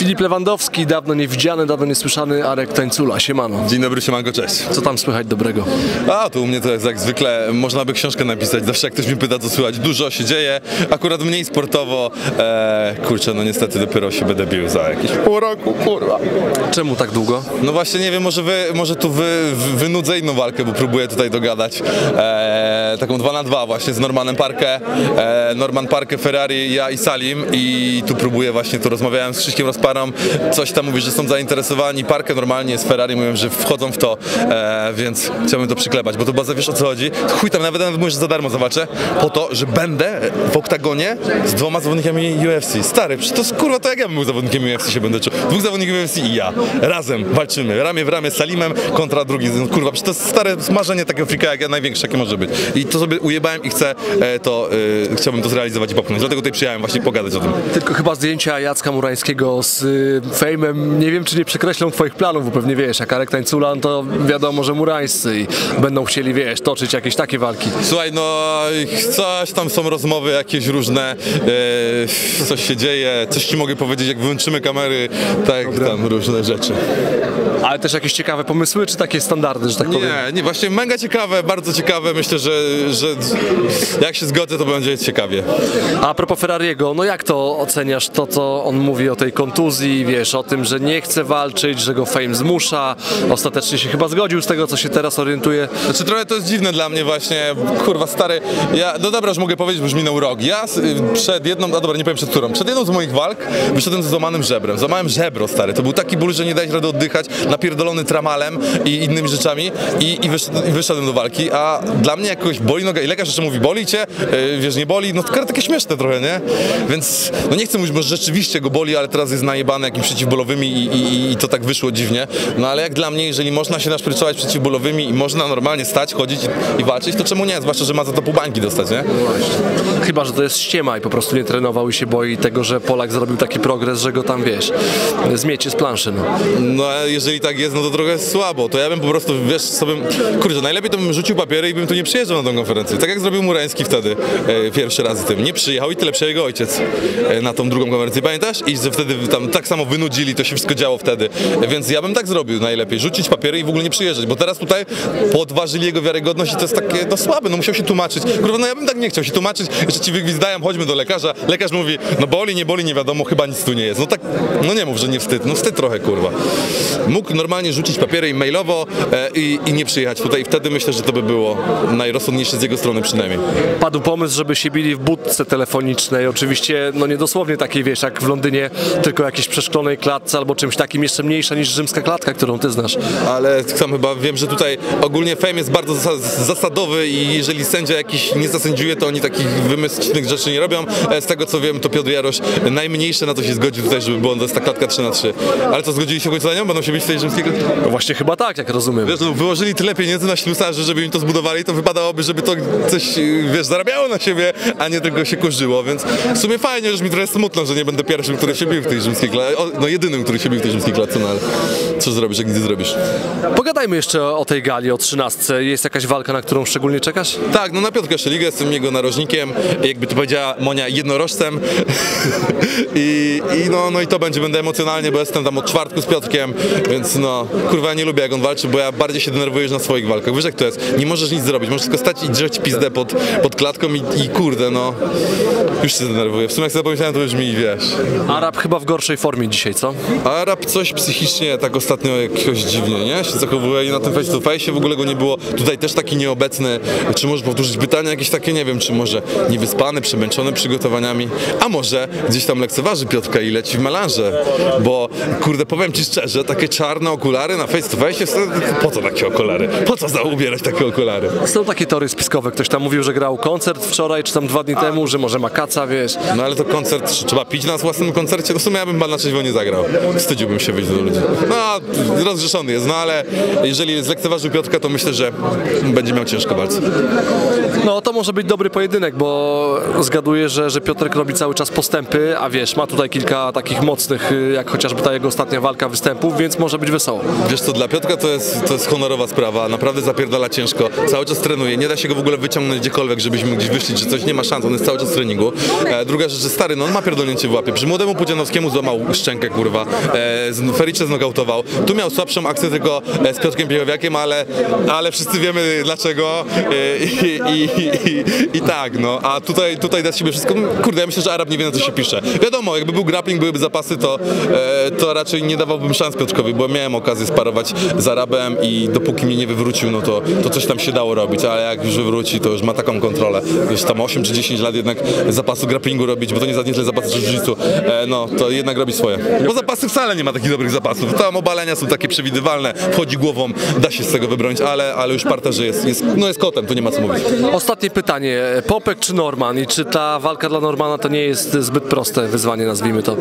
Filip Lewandowski, dawno niewidziany, dawno niesłyszany Arek Tańcula. Siemano. Dzień dobry, siemanko, cześć. Co tam słychać dobrego? A, tu u mnie to jest jak zwykle, można by książkę napisać. Zawsze jak ktoś mi pyta, co słychać, dużo się dzieje. Akurat mniej sportowo. Kurczę, no niestety dopiero się będę bił za jakieś pół roku, kurwa. Czemu tak długo? No właśnie nie wiem, może tu wynudzę inną walkę, bo próbuję tutaj dogadać. Taką 2 na 2 właśnie z Normanem Parke. Norman Parke, Ferrari, ja i Salim. I tu próbuję właśnie, tu rozmawiałem z Krzyśkiem Rozparą, coś tam mówi, że są zainteresowani. Parkę normalnie z Ferrari, mówią, że wchodzą w to, więc chciałbym to przyklepać, bo to chyba wiesz o co chodzi. Chuj tam, nawet mówię, że za darmo zawalczę, po to, że będę w oktagonie z 2 zawodnikami UFC. Stary, przecież to kurwa to jak ja bym był zawodnikiem UFC się będę czuł. 2 zawodników UFC i ja. Razem walczymy, ramię w ramię z Salimem kontra drugim. No, kurwa, przecież to jest stare marzenie takiego frika, jak największe jakie może być. I to sobie ujebałem i chcę chciałbym to zrealizować i popchnąć. Dlatego tutaj przyjechałem właśnie pogadać o tym. Tylko chyba zdjęcia Jacka Murańskiego z Fejmem, nie wiem czy nie przekreślą twoich planów, bo pewnie wiesz, jak Arek Tańcula, to wiadomo, że Murańscy i będą chcieli, wiesz, toczyć jakieś takie walki. Słuchaj, no coś tam są rozmowy jakieś różne, coś się dzieje, coś ci mogę powiedzieć, jak wyłączymy kamery, tak tam różne rzeczy. Ale też jakieś ciekawe pomysły, czy takie standardy, że tak powiem? Nie, właśnie mega ciekawe, bardzo ciekawe, myślę, że jak się zgodzę, to będzie ciekawie. A propos Ferrariego, no jak to oceniasz to, co on mówi o tej kontuzji, wiesz, o tym, że nie chce walczyć, że go Fame zmusza, ostatecznie się chyba zgodził z tego, co się teraz orientuje. Znaczy trochę to jest dziwne dla mnie właśnie, kurwa stary, ja, no dobra, już mogę powiedzieć, bo już minął rok, ja przed jedną, a dobra, nie powiem przed którą, przed jedną z moich walk wyszedłem z złamanym żebrem, złamałem żebro, stary, to był taki ból, że nie dałeś rady oddychać, napierdolony tramalem i innymi rzeczami i wyszedłem do walki, a dla mnie jakoś boli noga i lekarz jeszcze mówi, boli cię, wiesz, nie boli, no to takie śmieszne trochę, nie? Więc, no nie chcę mówić, bo rzeczywiście go boli, ale teraz jest najebany jakimś przeciwbolowymi i to tak wyszło dziwnie, no ale jak dla mnie, jeżeli można się naszpryczować przeciwbolowymi i można normalnie stać, chodzić i walczyć, to czemu nie? Zwłaszcza, że ma za to pół bańki dostać, nie? Chyba, że to jest ściema i po prostu nie trenował i się boi tego, że Polak zrobił taki progres, że go tam, wiesz, zmiecie z planszy, no. No a jeżeli tak jest, no to trochę słabo, to ja bym po prostu, wiesz, sobie, kurczę, najlepiej to bym rzucił papiery i bym tu nie przyjeżdżał na tą konferencję, tak jak zrobił Murański wtedy, pierwszy raz z tym, nie przyjechał i tyle przyjechał jego ojciec na tą drugą konferencję, pamiętasz? I że wtedy tam tak samo wynudzili, to się wszystko działo wtedy, więc ja bym tak zrobił najlepiej, rzucić papiery i w ogóle nie przyjeżdżać, bo teraz tutaj podważyli jego wiarygodność i to jest takie, no słabe, no musiał się tłumaczyć, kurwa, no ja bym tak nie chciał się tłumaczyć, jeszcze ci wygwizdają, chodźmy do lekarza, lekarz mówi, no boli, nie wiadomo, chyba nic tu nie jest, no tak, no nie mów, że nie wstyd, no wstyd trochę, kurwa. Mógł normalnie rzucić papiery i mailowo i nie przyjechać tutaj, wtedy myślę, że to by było najrozsądniejsze z jego strony przynajmniej. Padł pomysł, żeby się bili w budce telefonicznej, oczywiście, no nie dosłownie takiej, wiesz, jak w Londynie, tylko jakiejś przeszklonej klatce albo czymś takim jeszcze mniejsza niż rzymska klatka, którą ty znasz. Ale sam chyba wiem, że tutaj ogólnie Fame jest bardzo zasadowy i jeżeli sędzia jakiś nie zasędziuje, to oni takich wymyślnych rzeczy nie robią. Z tego co wiem, to Piotr Jarosz najmniejsze na to się zgodził tutaj, żeby była ta klatka 3 na 3. Ale co, zgodzili się w końcu na nią? Będą się bić w tej rzymskiej klatce? No właśnie chyba tak, jak rozumiem. Wiesz, no, wyłożyli tyle pieniędzy na ślusarzy, żeby im to zbudowali, to wypadałoby, żeby to coś, wiesz, zarabiało na siebie, a nie tylko się kurzyło, więc w sumie fajnie, że mi trochę smutno, że nie będę pierwszym, który się bił w tej rzymskiej klatce. No jedynym, który się bił w tej rzymskiej klatce, no ale co zrobisz, jak nigdy zrobisz. Pogadajmy jeszcze o tej gali, o 13. Jest jakaś walka, na którą szczególnie czekasz? Tak, no na Piotrka Szeligę, jestem jego narożnikiem, jakby to powiedziała Monia, jednorożcem. I to będę emocjonalnie, bo jestem tam od czwartku z Piotrkiem, więc no, kurwa, ja nie lubię jak on walczy, bo ja bardziej się denerwuję już na swoich walkach. Wiesz jak to jest, nie możesz nic zrobić, możesz tylko stać i drzeć pizdę pod klatką i kurde, no, już się denerwuję. W sumie jak sobie zapomniałem, to już mi, wiesz. Arab chyba w gorszej formie dzisiaj, co? Arab coś psychicznie tak ostatnio jakoś dziwnie, nie? Się zachowuje i na tym face to face w ogóle go nie było. Tutaj też taki nieobecny. Czy możesz powtórzyć pytania jakieś takie, nie wiem, czy może niewyspany, przemęczony przygotowaniami, a może gdzieś tam lekceważy Piotrka i leci w melanże, bo kurde, powiem ci szczerze, takie czarne okulary na face to face, po co takie okulary? Po co zaubierać takie okulary? Są takie teorie spiskowe, ktoś tam mówił, że grał koncert wczoraj, czy tam 2 dni temu, że może ma kaca, wiesz. No ale to koncert, trzeba pić na własnym koncercie, no w sumie ja bym na trzeźwo nie zagrał, wstydziłbym się wyjść do ludzi. No, rozgrzeszony jest, no ale jeżeli zlekceważył Piotrka, to myślę, że będzie miał ciężko bardzo. No to może być dobry pojedynek, bo zgaduję, że Piotrek robi cały czas postępy, a wiesz, ma tutaj kilka takich mocnych, jak chociażby ta jego ostatnia walka występów, więc może być wesoło. Wiesz co, dla Piotrka to jest honorowa sprawa, naprawdę zapierdala ciężko, cały czas trenuje, nie da się go w ogóle wyciągnąć gdziekolwiek, żebyśmy gdzieś wyszli, że coś nie ma szans, on jest cały czas w treningu. Druga rzecz, że stary, no on ma pierdolnięcie w łapie, przy młodemu Pudzianowskiemu złamał złamał szczękę, kurwa. Fericze znokautował. Tu miał słabszą akcję tylko z Piotkiem Piechowiakiem, ale wszyscy wiemy dlaczego i tak, no. A tutaj da siebie wszystko. Kurde, ja myślę, że Arab nie wie, na co się pisze. Wiadomo, jakby był grappling, byłyby zapasy, to raczej nie dawałbym szans Piotrkowi, bo miałem okazję sparować z Arabem i dopóki mnie nie wywrócił, no to coś tam się dało robić, ale jak już wywróci, to już ma taką kontrolę. Już tam 8 czy 10 lat jednak zapasu grapplingu robić, bo to nie za nieźle zapasy jiu-jitsu, no to jednak robi swoje. Bo zapasy wcale nie ma takich dobrych zapasów, tam obalenia są takie przewidywalne, wchodzi głową, da się z tego wybronić, ale już parterze jest kotem, tu nie ma co mówić. Ostatnie pytanie, Popek czy Norman i czy ta walka dla Normana to nie jest zbyt proste wyzwanie, nazwijmy to?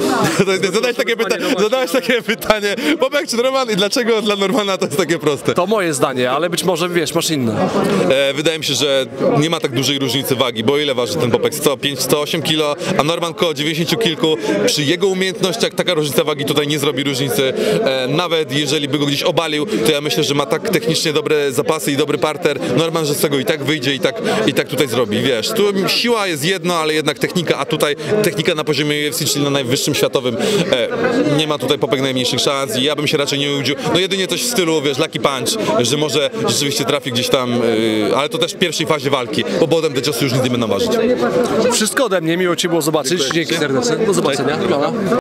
Zadałeś takie pytanie, Popek czy Norman i dlaczego dla Normana to jest takie proste? To moje zdanie, ale być może wiesz, masz inne. Wydaje mi się, że nie ma tak dużej różnicy wagi, bo ile waży ten Popek? 105, 108 kilo, a Norman koło 90 kilku. Przy jego umiejętnościach taka różnica wagi tutaj nie zrobi różnicy. Nawet jeżeli by go gdzieś obalił, to ja myślę, że ma tak technicznie dobre zapasy i dobry parter. Norman, że z tego i tak wyjdzie i tak tutaj zrobi, wiesz. Tu siła jest jedno, ale jednak technika, a tutaj technika na poziomie UFC, czyli na najwyższym światowym. Nie ma tutaj Popek najmniejszych szans i ja bym się raczej nie łudził. No jedynie coś w stylu, wiesz, lucky punch, że może rzeczywiście trafi gdzieś tam, ale to też w pierwszej fazie walki, bo potem te ciosy już nie będą ważyć. Wszystko ode mnie, miło Ci było zobaczyć. Dzięki serdecznie. Do zobaczenia.